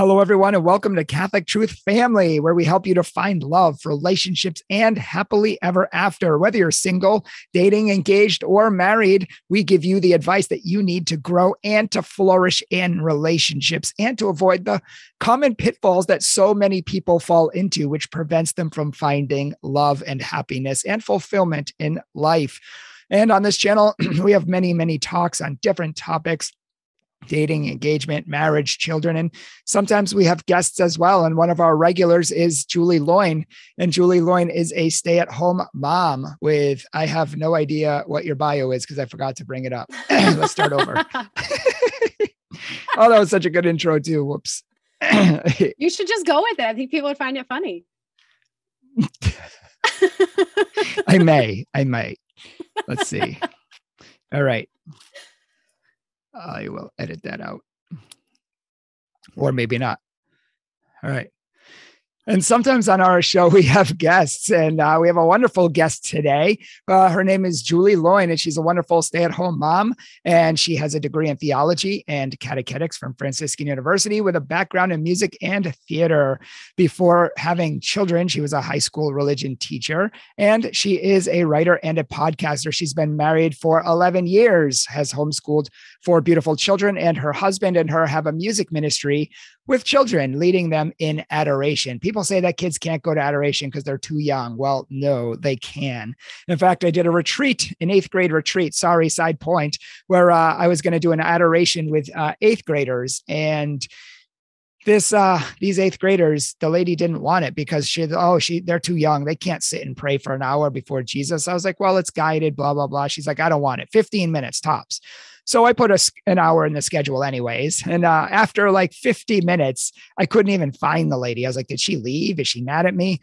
Hello, everyone, and welcome to Catholic Truth Family, where we help you to find love, relationships, and happily ever after. Whether you're single, dating, engaged, or married, we give you the advice that you need to grow and to flourish in relationships and to avoid the common pitfalls that so many people fall into, which prevents them from finding love and happiness and fulfillment in life. And on this channel, we have many, many talks on different topics: dating, engagement, marriage, children. And sometimes we have guests as well. And one of our regulars is Julie Loyne. And Julie Loyne is a stay-at-home mom with, I have no idea what your bio is because I forgot to bring it up. Let's start over. Oh, that was such a good intro too. Whoops. You should just go with it. I think people would find it funny. I may. Let's see. All right. I will edit that out, or maybe not. All right. And sometimes on our show, we have guests, and we have a wonderful guest today. Her name is Julie Loyne, and she's a wonderful stay-at-home mom, and she has a degree in theology and catechetics from Franciscan University with a background in music and theater. Before having children, she was a high school religion teacher, and she is a writer and a podcaster. She's been married for 11 years, has homeschooled 4 beautiful children, and her husband and her have a music ministry with children, leading them in adoration. People say that kids can't go to adoration because they're too young. Well, no, they can. In fact, I did a retreat, an 8th grade retreat, sorry, side point, where I was going to do an adoration with 8th graders. And these 8th graders, the lady didn't want it because they're too young. They can't sit and pray for an hour before Jesus. I was like, well, it's guided, blah, blah, blah. She's like, I don't want it. 15 minutes tops. So I put an hour in the schedule anyways. And after like 50 minutes, I couldn't even find the lady. I was like, did she leave? Is she mad at me?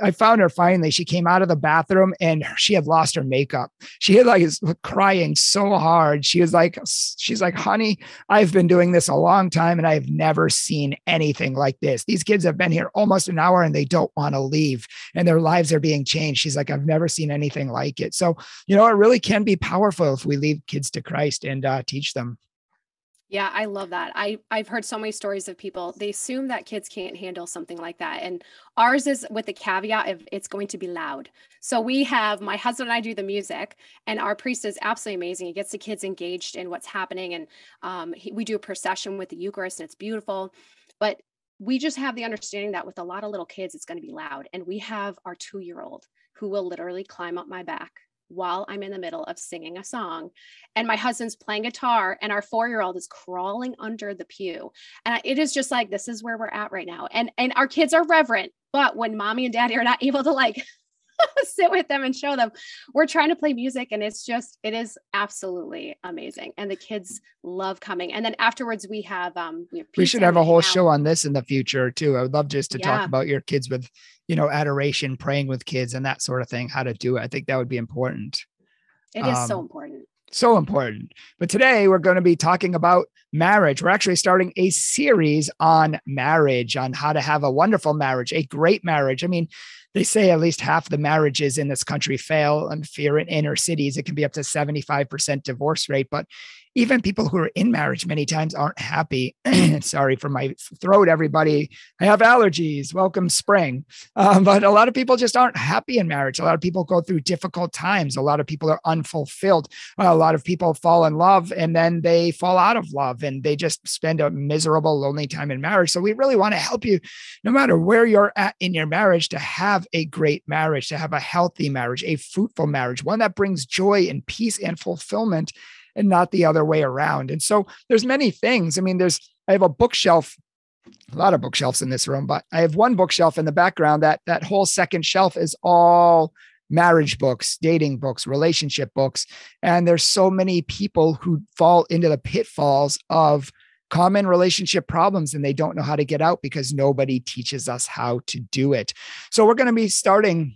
I found her finally. She came out of the bathroom and she had lost her makeup. She had was crying so hard. She's like, honey, I've been doing this a long time and I've never seen anything like this. These kids have been here almost an hour and they don't want to leave and their lives are being changed. She's like, I've never seen anything like it. So, it really can be powerful if we lead kids to Christ and teach them. Yeah, I love that. I've heard so many stories of people, they assume that kids can't handle something like that. And ours is with the caveat of it's going to be loud. So we have, my husband and I do the music, and our priest is absolutely amazing. He gets the kids engaged in what's happening. And we do a procession with the Eucharist and it's beautiful. But we just have the understanding that with a lot of little kids, it's going to be loud. And we have our 2-year-old who will literally climb up my back while I'm in the middle of singing a song, and my husband's playing guitar, and our 4-year-old is crawling under the pew. And it is just like, this is where we're at right now. And our kids are reverent, but when mommy and daddy are not able to sit with them and show them, we're trying to play music. And it is absolutely amazing. And the kids love coming. And then afterwards we should have a whole show on this in the future too. I would love just to talk about your kids with, adoration, praying with kids and that sort of thing, how to do it. I think that would be important. It is so important. So important. But today we're going to be talking about marriage. We're actually starting a series on marriage, on how to have a wonderful marriage, a great marriage. I mean, they say at least half the marriages in this country fail and fear in inner cities. It can be up to 75% divorce rate, but even people who are in marriage many times aren't happy. Sorry for my throat, everybody. I have allergies. Welcome spring. But a lot of people just aren't happy in marriage. A lot of people go through difficult times. A lot of people are unfulfilled. A lot of people fall in love and then they fall out of love and they just spend a miserable, lonely time in marriage. So we really want to help you, no matter where you're at in your marriage, to have a great marriage, to have a healthy marriage, a fruitful marriage, one that brings joy and peace and fulfillment, and not the other way around. And so there's many things. I mean, I have a bookshelf, a lot of bookshelves in this room, but I have one bookshelf in the background. That whole second shelf is all marriage books, dating books, relationship books. And there's so many people who fall into the pitfalls of common relationship problems, and they don't know how to get out because nobody teaches us how to do it. So we're going to be starting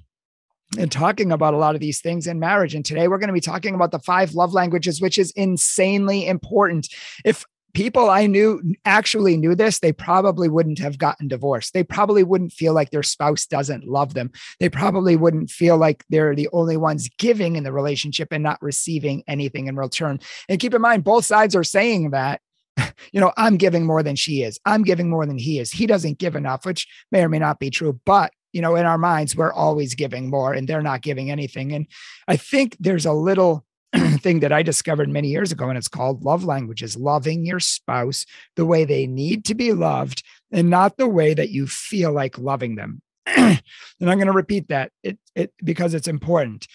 and talking about a lot of these things in marriage. And today we're going to be talking about the 5 love languages, which is insanely important. If people I knew actually knew this, they probably wouldn't have gotten divorced. They probably wouldn't feel like their spouse doesn't love them. They probably wouldn't feel like they're the only ones giving in the relationship and not receiving anything in return. And keep in mind, both sides are saying that. you know, I'm giving more than she is. I'm giving more than he is. He doesn't give enough, which may or may not be true. But, you know, in our minds, we're always giving more and they're not giving anything. And I think there's a little thing that I discovered many years ago, and it's called love languages, loving your spouse the way they need to be loved and not the way that you feel like loving them. And I'm going to repeat that because it's important.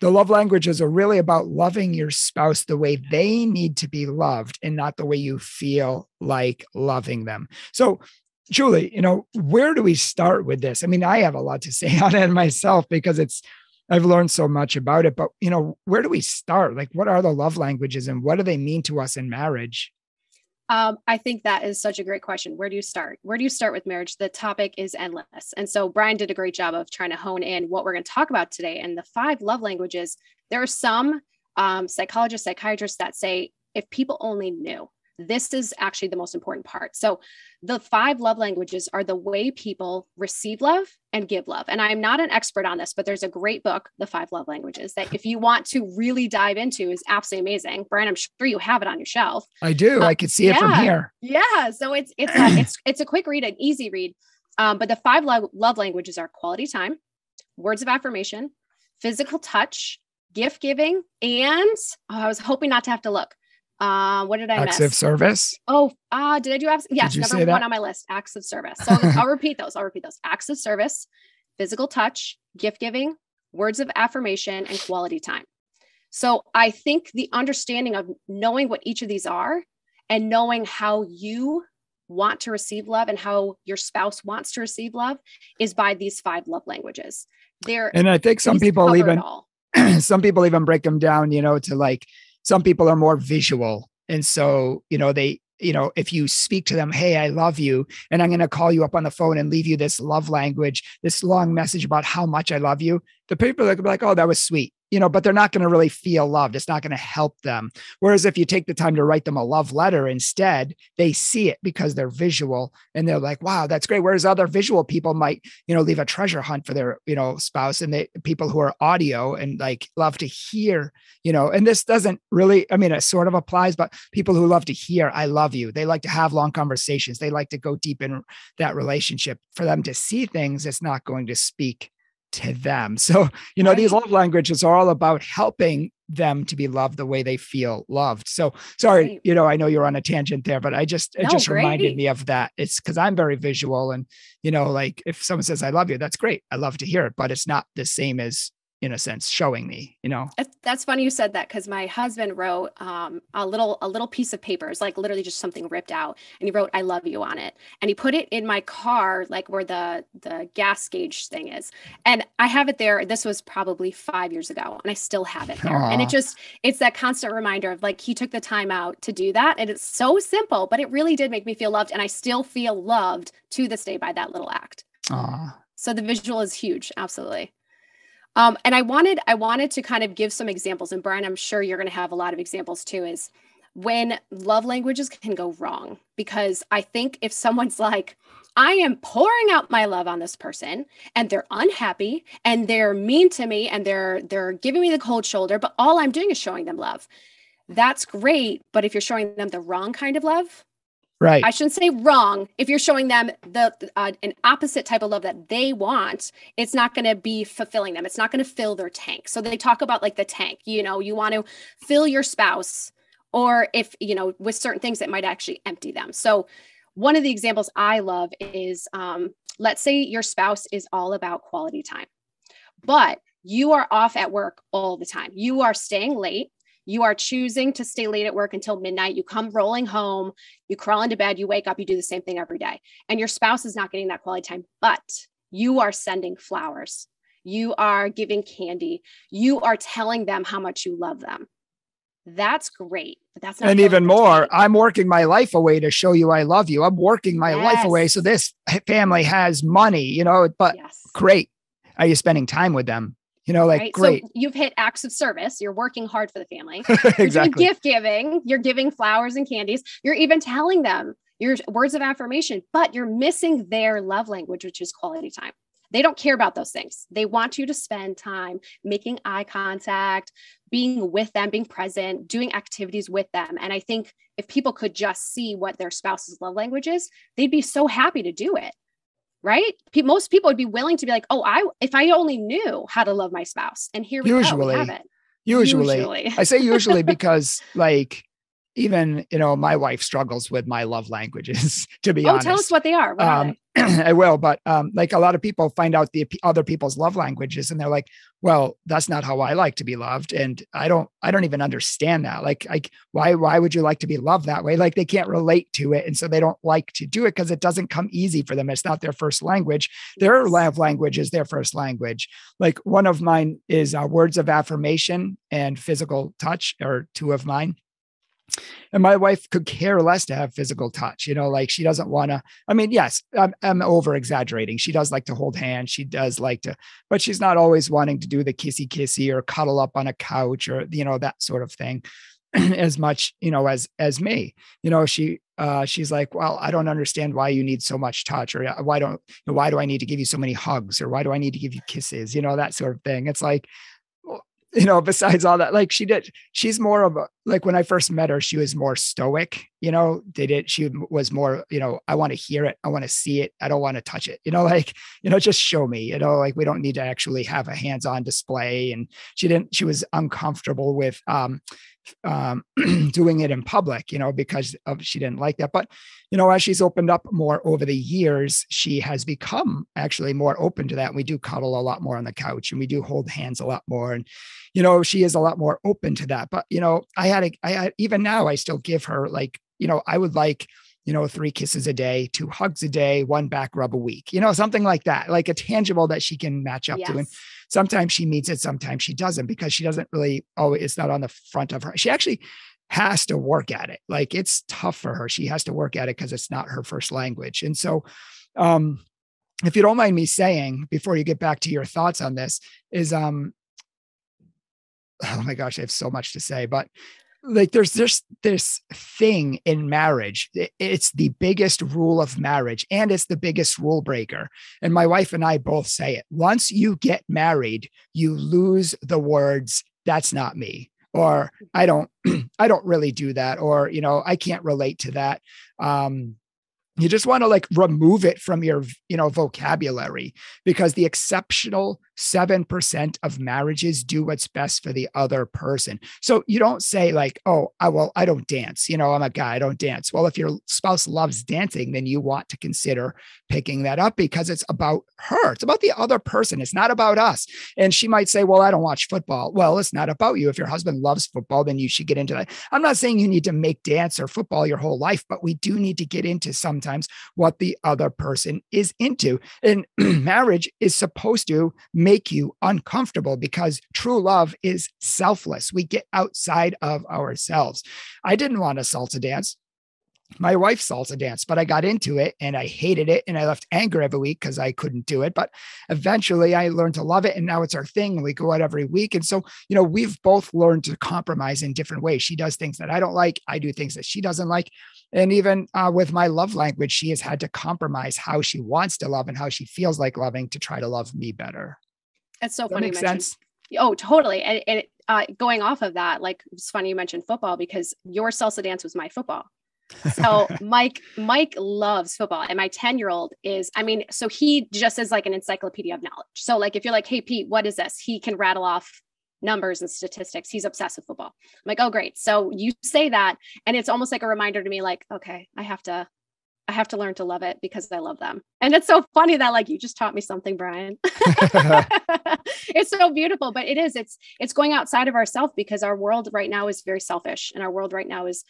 The love languages are really about loving your spouse the way they need to be loved and not the way you feel like loving them. So, Julie, you know, where do we start with this? I mean, I have a lot to say on it myself because I've learned so much about it, but, you know, where do we start? Like, what are the love languages and what do they mean to us in marriage? I think that is such a great question. Where do you start? Where do you start with marriage? The topic is endless. And so Brian did a great job of trying to hone in what we're going to talk about today. And the 5 love languages, there are some psychologists, psychiatrists that say, if people only knew, this is actually the most important part. So the 5 love languages are the way people receive love and give love. And I'm not an expert on this, but there's a great book, The 5 Love Languages, that if you want to really dive into is absolutely amazing. Brian, I'm sure you have it on your shelf. I do. I could see it from here. Yeah. So it's a quick read, an easy read. But the 5 love languages are quality time, words of affirmation, physical touch, gift giving, and I was hoping not to have to look. What did I miss? Acts of service. Did I do acts? Yes, number one on my list, acts of service. So I'll repeat those. Acts of service, physical touch, gift giving, words of affirmation, and quality time. So I think the understanding of knowing what each of these are and knowing how you want to receive love and how your spouse wants to receive love is by these 5 love languages. And I think some people even break them down, you know, to like, some people are more visual. And so, you know, if you speak to them, hey, I love you, and I'm going to call you up on the phone and leave you this love language, this long message about how much I love you, the people are going to be like, oh, that was sweet, you know, but they're not going to really feel loved. It's not going to help them. Whereas if you take the time to write them a love letter instead, they see it because they're visual and they're like, wow, that's great. Whereas other visual people might, you know, leave a treasure hunt for their, you know, spouse, and they, people who are audio and like love to hear, you know, and this doesn't really, I mean, it sort of applies, but people who love to hear, I love you, they like to have long conversations. They like to go deep in that relationship. For them to see things, it's not going to speak to them. So, you know, these love languages are all about helping them to be loved the way they feel loved. So sorry, you know, I know you're on a tangent there, but it just reminded me of that. It's because I'm very visual, and, you know, like if someone says, I love you, that's great. I love to hear it, but it's not the same as, in a sense, showing me, you know. That's funny you said that, because my husband wrote a little piece of paper. It's like literally just something ripped out, and he wrote "I love you" on it, and he put it in my car, like where the gas gauge thing is. And I have it there. This was probably 5 years ago, and I still have it there. Aww. And it's that constant reminder of like he took the time out to do that, and it's so simple, but it really did make me feel loved, and I still feel loved to this day by that little act. Aww. So the visual is huge, absolutely. And I wanted to kind of give some examples, and Brian, I'm sure you're going to have a lot of examples too, is when love languages can go wrong. Because I think if someone's like, I am pouring out my love on this person and they're unhappy and they're mean to me and they're giving me the cold shoulder, but all I'm doing is showing them love. That's great. But if you're showing them the wrong kind of love, right. I shouldn't say wrong. If you're showing them an opposite type of love that they want, it's not going to be fulfilling them. It's not going to fill their tank. So they talk about like the tank, you know, you want to fill your spouse, or if, you know, with certain things that might actually empty them. So one of the examples I love is, let's say your spouse is all about quality time, but you are off at work all the time. You are staying late. You are choosing to stay late at work until midnight. You come rolling home, you crawl into bed, you wake up, you do the same thing every day. And your spouse is not getting that quality time, but you are sending flowers. You are giving candy. You are telling them how much you love them. That's great. But that's not. And even more, I'm working my life away to show you I love you. I'm working my life away. So this family has money, you know, but great. Are you spending time with them? You know, like, right? Great. So you've hit acts of service. You're working hard for the family. You're doing gift giving. You're giving flowers and candies. You're even telling them your words of affirmation, but you're missing their love language, which is quality time. They don't care about those things. They want you to spend time making eye contact, being with them, being present, doing activities with them. And I think if people could just see what their spouse's love language is, they'd be so happy to do it. Right? Most people would be willing to be like, oh, if I only knew how to love my spouse. And here we have it. Usually. I say usually because like, even, you know, my wife struggles with my love languages, to be honest. Oh, tell us what they are. I will. But like a lot of people find out the other people's love languages and they're like, well, that's not how I like to be loved. And I don't even understand that. Like, why would you like to be loved that way? Like they can't relate to it. And so they don't like to do it because it doesn't come easy for them. It's not their first language. Their love language is their first language. Like one of mine is words of affirmation and physical touch are two of mine. And my wife could care less to have physical touch, you know, like she doesn't want to, I mean, yes, I'm over exaggerating. She does like to hold hands. She does like to, but she's not always wanting to do the kissy or cuddle up on a couch or, you know, that sort of thing as much, you know, as me, you know, she's like, well, I don't understand why you need so much touch or why do I need to give you so many hugs or why do I need to give you kisses? You know, that sort of thing. It's like, you know, besides all that, like she's more of a, like when I first met her, she was more stoic, you know, she was more, you know, I want to hear it. I want to see it. I don't want to touch it. You know, like, you know, just show me, you know, like we don't need to actually have a hands-on display. And she was uncomfortable with doing it in public, you know, because she didn't like that. But, you know, as she's opened up more over the years, she has become actually more open to that. And we do cuddle a lot more on the couch and we do hold hands a lot more. And, you know, she is a lot more open to that. But, you know, even now I still give her like, you know, I would like, you know, 3 kisses a day, 2 hugs a day, 1 back rub a week, you know, something like that, like a tangible that she can match up to. And sometimes she meets it, sometimes she doesn't, because she doesn't really, it's not on the front of her. She actually has to work at it. Like it's tough for her. She has to work at it because it's not her first language. And so, if you don't mind me saying, before you get back to your thoughts on this is, oh my gosh, I have so much to say, but like there's this thing in marriage. It's the biggest rule of marriage and it's the biggest rule breaker. And my wife and I both say it. Once you get married, you lose the words, that's not me, or I don't really do that. Or, you know, I can't relate to that. You just want to like remove it from your, you know, vocabulary, because the exceptional 7% of marriages do what's best for the other person. So you don't say like, oh, I don't dance. You know, I'm a guy, I don't dance. Well, if your spouse loves dancing, then you want to consider picking that up because it's about her. It's about the other person. It's not about us. And she might say, well, I don't watch football. Well, it's not about you. If your husband loves football, then you should get into that. I'm not saying you need to make dance or football your whole life, but we do need to get into sometimes what the other person is into. And marriage is supposed to make you uncomfortable because true love is selfless. We get outside of ourselves. I didn't want to salsa dance. My wife salsa danced, but I got into it and I hated it. And I left anger every week because I couldn't do it. But eventually I learned to love it. And now it's our thing. We go out every week. And so, you know, we've both learned to compromise in different ways. She does things that I don't like. I do things that she doesn't like. And even with my love language, she has had to compromise how she wants to love and how she feels like loving to try to love me better. That's so funny. That makes sense. Oh, totally. And going off of that, like it's funny you mentioned football because your salsa dance was my football. So Mike loves football. And my 10-year-old is, I mean, so he just is like an encyclopedia of knowledge. So like, if you're like, hey Pete, what is this? He can rattle off numbers and statistics. He's obsessed with football. I'm like, oh, great. So you say that. And it's almost like a reminder to me, like, okay, I have to learn to love it because I love them. And it's so funny that like, you just taught me something, Brian. It's so beautiful, but it is, it's going outside of ourselves because our world right now is very selfish. And our world right now is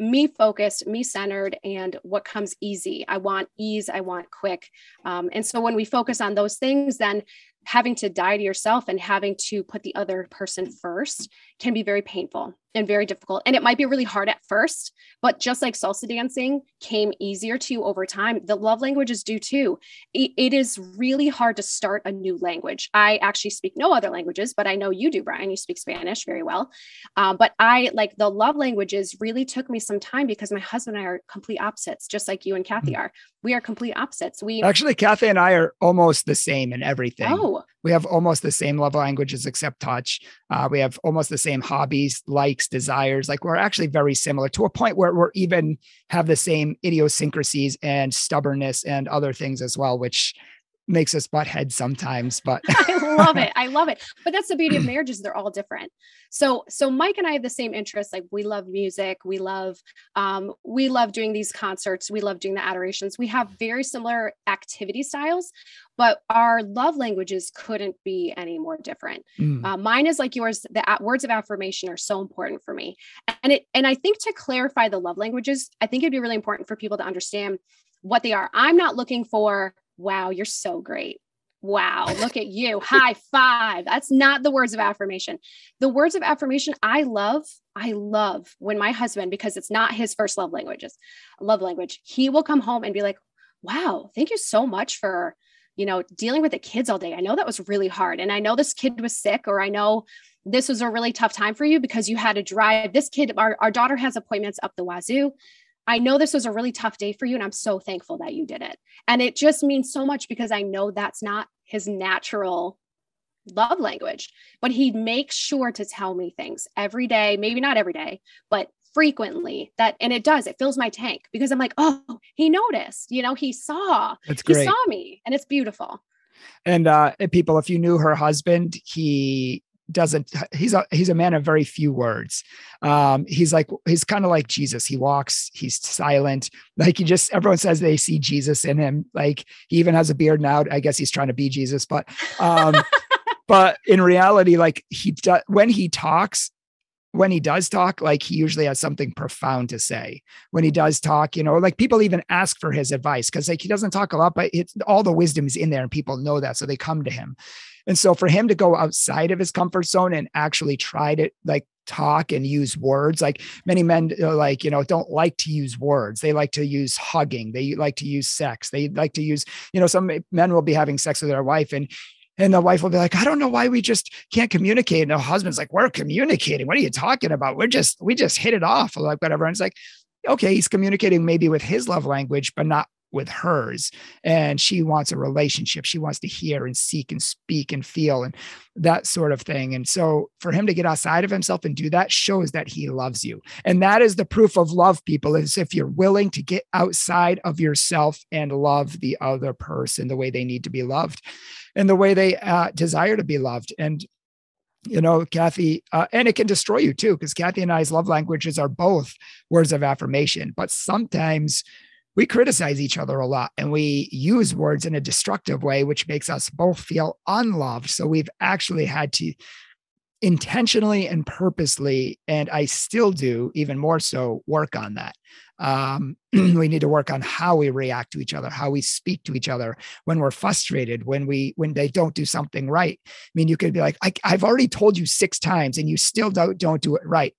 me focused, me centered, and what comes easy. I want ease. I want quick. And so when we focus on those things, then having to die to yourself and having to put the other person first can be very painful and very difficult. And it might be really hard at first, but just like salsa dancing came easier to you over time, the love languages do too. It is really hard to start a new language. I actually speak no other languages, but I know you do, Brian. You speak Spanish very well. But I like the love languages really took me some time because my husband and I are complete opposites, just like you and Kathy are. We are complete opposites. We actually, Kathy and I are almost the same in everything. Oh. We have almost the same love languages except touch. We have almost the same hobbies, likes, desires. Like we're actually very similar to a point where we're even have the same idiosyncrasies and stubbornness and other things as well, which makes us butt heads sometimes, but I love it. I love it. But that's the beauty of marriage is they're all different. So Mike and I have the same interests. Like we love music. We love doing these concerts. We love doing the adorations. We have very similar activity styles, but our love languages couldn't be any more different. Mine is like yours. The words of affirmation are so important for me. And I think to clarify the love languages, I think it'd be really important for people to understand what they are. I'm not looking for, wow, you're so great. Wow, look at you. High five. That's not the words of affirmation. The words of affirmation I love when my husband, because it's not his first love language, he will come home and be like, wow, thank you so much for, dealing with the kids all day. I know that was really hard. And I know this kid was sick, or I know this was a really tough time for you because you had to drive this kid. Our daughter has appointments up the wazoo. I know this was a really tough day for you, and I'm so thankful that you did it. And it just means so much because I know that's not his natural love language, but he makes sure to tell me things every day, maybe not every day, but frequently that, and it fills my tank because I'm like, oh, he noticed, he saw, he saw me, and it's beautiful. And people, if you knew her husband, he's a man of very few words. He's kind of like Jesus. He walks, he's silent. Like everyone says they see Jesus in him. Like he even has a beard now. I guess he's trying to be Jesus, but in reality, like when he does talk, like he usually has something profound to say. When he does talk, like people even ask for his advice because like he doesn't talk a lot, but all the wisdom is in there and people know that. So they come to him. And so for him to go outside of his comfort zone and actually try to like talk and use words, like many men don't like to use words. They like to use hugging. They like to use sex. They like to use, some men will be having sex with their wife and the wife will be like, I don't know why we just can't communicate. And the husband's like, we're communicating. What are you talking about? We just hit it off. Like whatever. And it's like, okay, he's communicating maybe with his love language, but not with hers. And she wants a relationship. She wants to hear and seek and speak and feel and that sort of thing. And so for him to get outside of himself and do that shows that he loves you. And that is the proof of love, people, is if you're willing to get outside of yourself and love the other person the way they need to be loved and the way they desire to be loved. And Kathy, and it can destroy you too, because Kathy and I's love languages are both words of affirmation, but sometimes we criticize each other a lot and we use words in a destructive way, which makes us both feel unloved. So we've actually had to intentionally and purposely, and I still do even more so, work on that. We need to work on how we react to each other, how we speak to each other when we're frustrated, when they don't do something right. I mean, you could be like, I've already told you 6 times and you still don't do it right.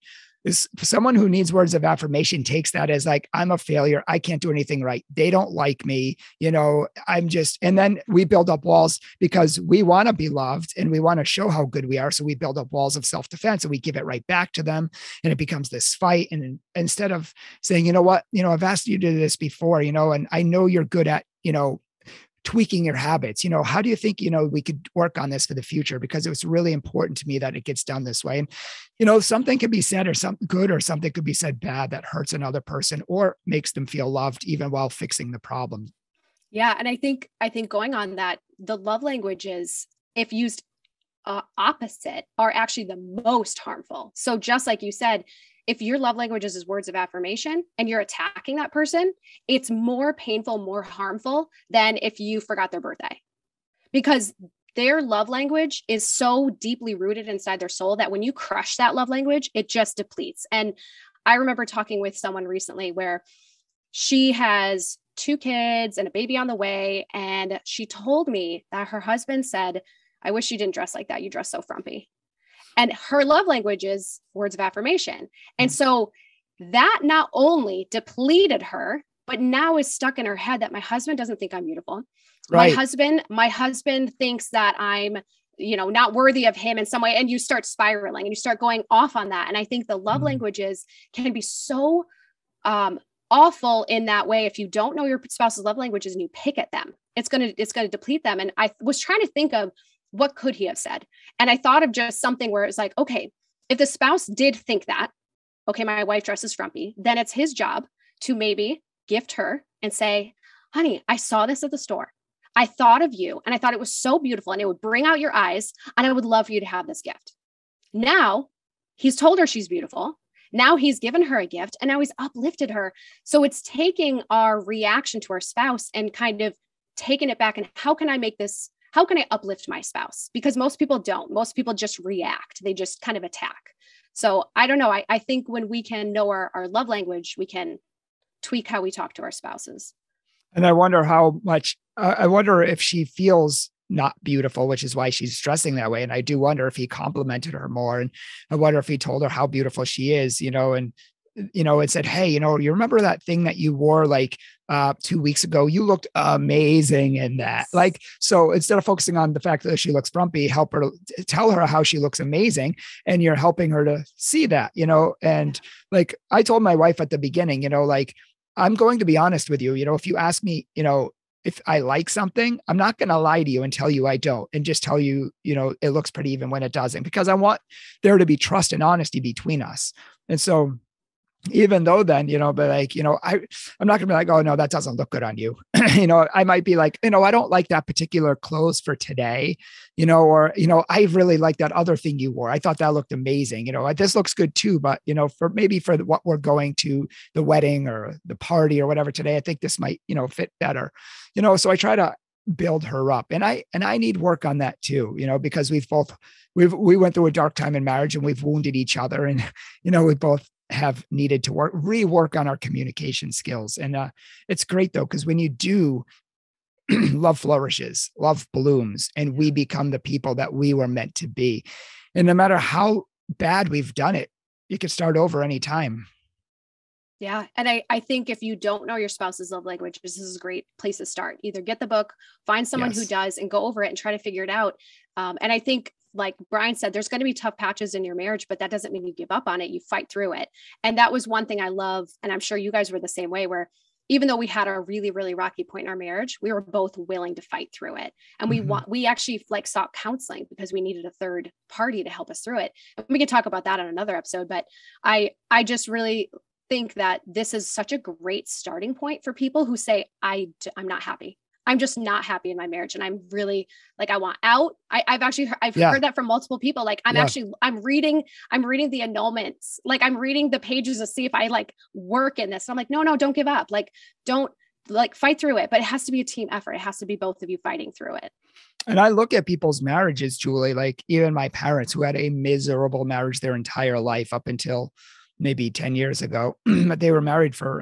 Someone who needs words of affirmation takes that as like, I'm a failure. I can't do anything right. They don't like me. And then we build up walls because we want to be loved and we want to show how good we are. So we build up walls of self-defense and we give it right back to them. And it becomes this fight. And instead of saying, you know what, I've asked you to do this before, and I know you're good at, tweaking your habits, how do you think, we could work on this for the future? Because it was really important to me that it gets done this way. And, something could be said or something good, or something could be said bad that hurts another person or makes them feel loved even while fixing the problem. Yeah. And I think going on that, the love languages, if used opposite, are actually the most harmful. So just like you said, if your love languages is words of affirmation and you're attacking that person, it's more painful, more harmful than if you forgot their birthday, because their love language is so deeply rooted inside their soul that when you crush that love language, it just depletes. And I remember talking with someone recently where she has 2 kids and a baby on the way. And she told me that her husband said, I wish you didn't dress like that. You dress so frumpy. And her love language is words of affirmation. And so that not only depleted her, but now is stuck in her head that my husband doesn't think I'm beautiful. Right. My husband thinks that I'm, not worthy of him in some way. And you start spiraling and you start going off on that. And I think the love languages can be so awful in that way. If you don't know your spouse's love languages and you pick at them, it's going to deplete them. And I was trying to think of what could he have said? And I thought of just something where it was like, okay, if the spouse did think that, okay, my wife dresses frumpy, then it's his job to maybe gift her and say, honey, I saw this at the store. I thought of you and I thought it was so beautiful and it would bring out your eyes and I would love for you to have this gift. Now he's told her she's beautiful. Now he's given her a gift and now he's uplifted her. So it's taking our reaction to our spouse and kind of taking it back. And how can I uplift my spouse? Because most people don't. Most people just react. They just kind of attack. So I don't know. I think when we can know our love language, we can tweak how we talk to our spouses. And I wonder how much, I wonder if she feels not beautiful, which is why she's stressing that way. And I do wonder if he complimented her more. And I wonder if he told her how beautiful she is, and said, hey, you remember that thing that you wore like 2 weeks ago, you looked amazing in that. Like, so instead of focusing on the fact that she looks frumpy, tell her how she looks amazing. And you're helping her to see that, and like I told my wife at the beginning, I'm going to be honest with you. If you ask me, if I like something, I'm not going to lie to you and tell you I don't, and just tell you, it looks pretty even when it doesn't, because I want there to be trust and honesty between us. And so even though then, I'm not gonna be like, oh no, that doesn't look good on you. I might be like, I don't like that particular clothes for today, or I really like that other thing you wore. I thought that looked amazing. This looks good too, but for what we're going to the wedding or the party or whatever today, I think this might, fit better. So I try to build her up, and I need work on that too, because we went through a dark time in marriage and we've wounded each other, and we both have needed to rework on our communication skills. And it's great though, because when you do, love flourishes, love blooms, and we become the people that we were meant to be. And no matter how bad we've done it, you can start over anytime. Yeah. And I think if you don't know your spouse's love language, this is a great place to start. Either get the book, find someone who does, and go over it and try to figure it out. And I think, like Brian said, there's going to be tough patches in your marriage, but that doesn't mean you give up on it. You fight through it. And that was one thing I love. And I'm sure you guys were the same way, where even though we had a really, really rocky point in our marriage, we were both willing to fight through it. And we actually sought counseling because we needed a third party to help us through it. And we can talk about that on another episode, but I just really think that this is such a great starting point for people who say, I'm not happy. I'm just not happy in my marriage. And I'm really like, I want out. I've heard that from multiple people. Like I'm reading the annulments. Like I'm reading the pages to see if I like work in this. And I'm like, no, don't give up. Like, don't fight through it, but it has to be a team effort. It has to be both of you fighting through it. And I look at people's marriages, Julie, like even my parents who had a miserable marriage their entire life up until maybe 10 years ago, but they were married for,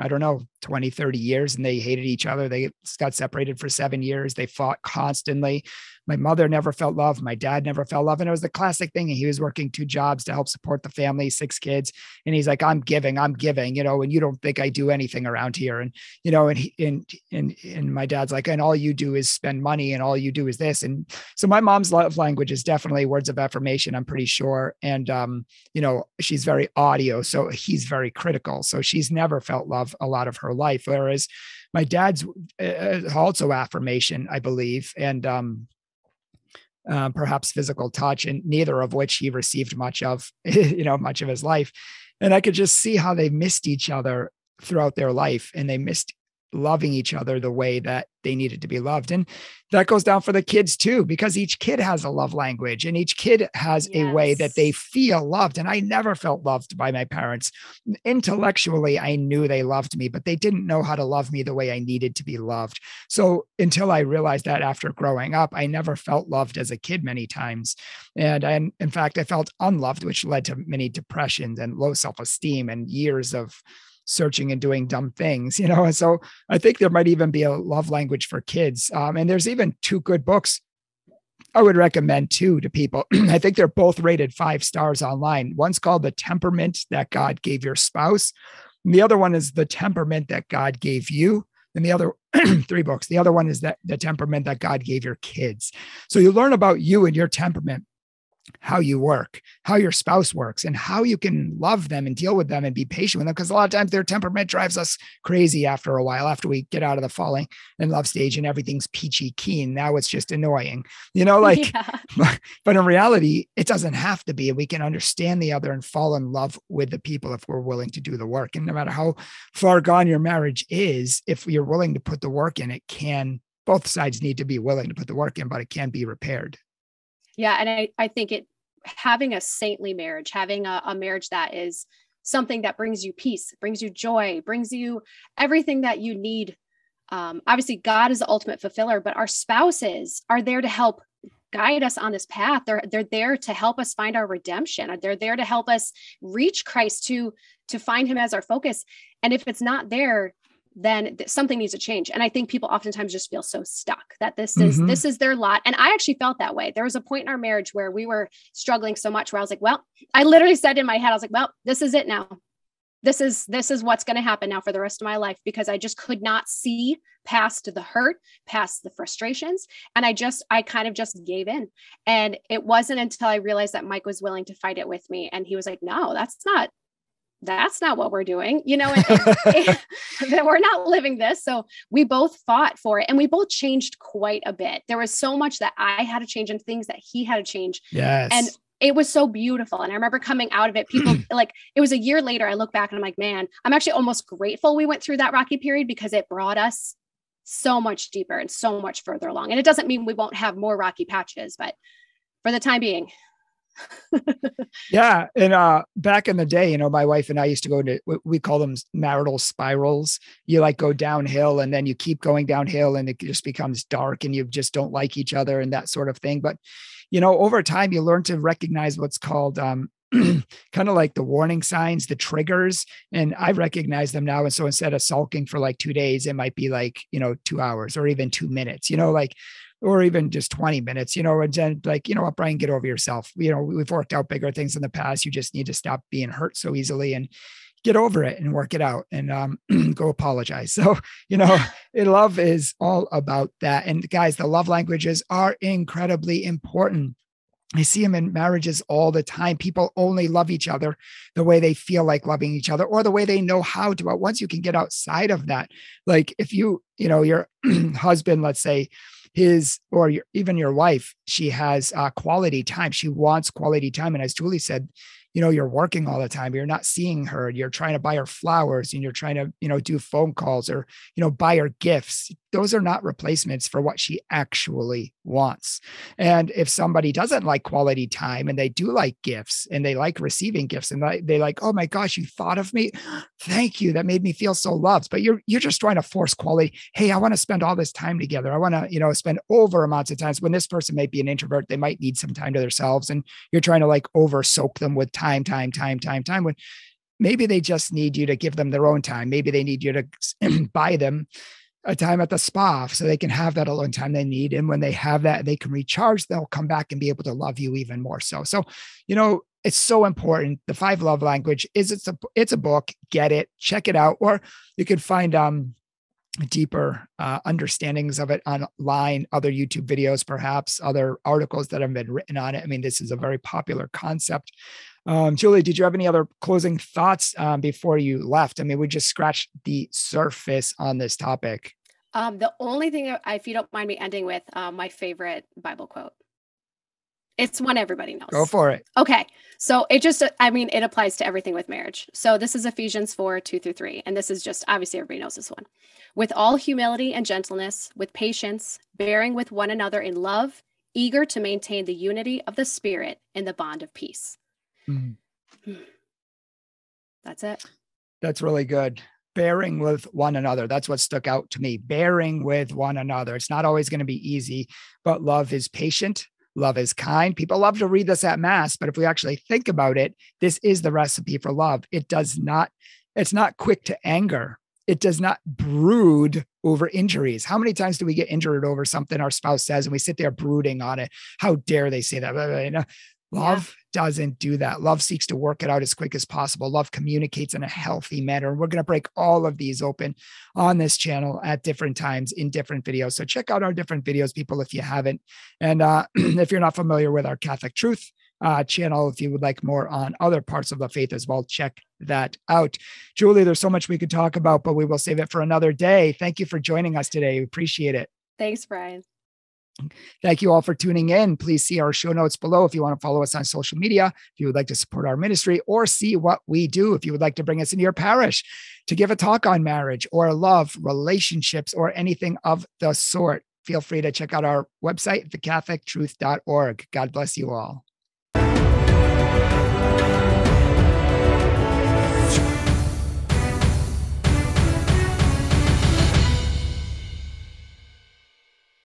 20, 30 years, and they hated each other. They got separated for 7 years. They fought constantly. My mother never felt love. My dad never felt love. And it was the classic thing. He was working 2 jobs to help support the family, 6 kids. And he's like, I'm giving, and you don't think I do anything around here. And, and my dad's like, and all you do is spend money and all you do is this. And so my mom's love language is definitely words of affirmation, I'm pretty sure. And, she's very audio. So he's very critical. So she's never felt love a lot of her life. Whereas my dad's also affirmation, I believe. And, perhaps physical touch, and neither of which he received much of his life. And I could just see how they missed each other throughout their life, and they missed loving each other the way that they needed to be loved. And that goes down for the kids too, because each kid has a love language and each kid has a way that they feel loved. And I never felt loved by my parents. Intellectually, I knew they loved me, but they didn't know how to love me the way I needed to be loved. So until I realized that after growing up, I never felt loved as a kid many times. And in fact, I felt unloved, which led to many depressions and low self-esteem and years of searching and doing dumb things, And so I think there might even be a love language for kids. And there's even 2 good books I would recommend two to people. I think they're both rated 5 stars online. One's called The Temperament That God Gave Your Spouse. And the other one is The Temperament That God Gave You. And the other three books. The other one is that The Temperament That God Gave Your Kids. So you learn about you and your temperament, how you work, how your spouse works, and how you can love them and deal with them and be patient with them. Because a lot of times their temperament drives us crazy after a while, after we get out of the falling in love stage and everything's peachy keen. Now it's just annoying, you know, like, yeah. But in reality, it doesn't have to be. We can understand the other and fall in love with the people if we're willing to do the work. And no matter how far gone your marriage is, if you're willing to put the work in, it can, both sides need to be willing to put the work in, but it can be repaired. Yeah. And I think having a saintly marriage, having a marriage that is something that brings you peace, brings you joy, brings you everything that you need. Obviously God is the ultimate fulfiller, but our spouses are there to help guide us on this path. They're there to help us find our redemption. They're there to help us reach Christ, to find him as our focus. And if it's not there, then something needs to change. And I think people oftentimes just feel so stuck that this is their lot. And I actually felt that way. There was a point in our marriage where we were struggling so much where I was like, well, I literally said in my head, I was like, well, this is it now. This is what's going to happen now for the rest of my life, because I just could not see past the hurt, past the frustrations. And I kind of just gave in. And it wasn't until I realized that Mike was willing to fight it with me. And he was like, no, that's not what we're doing, you know, and we're not living this. So we both fought for it, and we both changed quite a bit. There was so much that I had to change and things that he had to change. Yes. And it was so beautiful. And I remember coming out of it, people like, it was a year later. I look back and I'm like, man, I'm actually almost grateful we went through that rocky period, because it brought us so much deeper and so much further along. And it doesn't mean we won't have more rocky patches, but for the time being, yeah. And back in the day, you know, my wife and I used to go to, we call them marital spirals. You like go downhill and then you keep going downhill and it just becomes dark and you just don't like each other and that sort of thing. But, you know, over time, you learn to recognize what's called kind of like the warning signs, the triggers. And I recognize them now. And so instead of sulking for like 2 days, it might be like, you know, 2 hours or even 2 minutes, you know, like, or even just 20 minutes, you know, and then like, you know what, Brian, get over yourself. You know, we've worked out bigger things in the past. You just need to stop being hurt so easily and get over it and work it out and go apologize. So, you know, love is all about that. And guys, the love languages are incredibly important. I see them in marriages all the time. People only love each other the way they feel like loving each other or the way they know how to. But once you can get outside of that, like if you know, your husband, let's say, even your wife, she has quality time. She wants quality time. And as Julie said, you know, you're working all the time. You're not seeing her. You're trying to buy her flowers and you're trying to, you know, do phone calls or, you know, buy her gifts. Those are not replacements for what she actually wants. And if somebody doesn't like quality time and they do like gifts and they like receiving gifts and they like, oh my gosh, you thought of me. Thank you. That made me feel so loved. But you're just trying to force quality. Hey, I want to spend all this time together. I want to, you know, spend over amounts of times when this person may be an introvert, they might need some time to themselves. And you're trying to like over soak them with time when maybe they just need you to give them their own time. Maybe they need you to buy them a time at the spa so they can have that alone time they need. And when they have that, they can recharge, they'll come back and be able to love you even more so. So, you know, it's so important. The 5 Love Language is it's a book, get it, check it out, or you can find, deeper understandings of it online, other YouTube videos, perhaps other articles that have been written on it. I mean, this is a very popular concept. Julie, did you have any other closing thoughts before you left? I mean, we just scratched the surface on this topic. The only thing, if you don't mind me ending with my favorite Bible quote. It's one everybody knows. Go for it. Okay. So it just, I mean, it applies to everything with marriage. So this is Ephesians 4:2-3. And this is just, obviously everybody knows this one. With all humility and gentleness, with patience, bearing with one another in love, eager to maintain the unity of the Spirit in the bond of peace. Mm-hmm. That's it. That's really good. Bearing with one another. That's what stuck out to me. Bearing with one another. It's not always going to be easy, but love is patient. Love is kind. People love to read this at mass, but if we actually think about it, this is the recipe for love. It's not quick to anger. it does not brood over injuries. How many times do we get injured over something our spouse says and we sit there brooding on it? How dare they say that? Blah, blah, blah, you know? Love doesn't do that. Love seeks to work it out as quick as possible. Love communicates in a healthy manner. And we're going to break all of these open on this channel at different times in different videos. So check out our different videos, people, if you haven't. And if you're not familiar with our Catholic Truth channel, if you would like more on other parts of the faith as well, check that out. Julie, there's so much we could talk about, but we will save it for another day. Thank you for joining us today. We appreciate it. Thanks, Brian. Thank you all for tuning in. Please see our show notes below if you want to follow us on social media, if you would like to support our ministry or see what we do, if you would like to bring us into your parish to give a talk on marriage or love, relationships, or anything of the sort. Feel free to check out our website, thecatholictruth.org. God bless you all.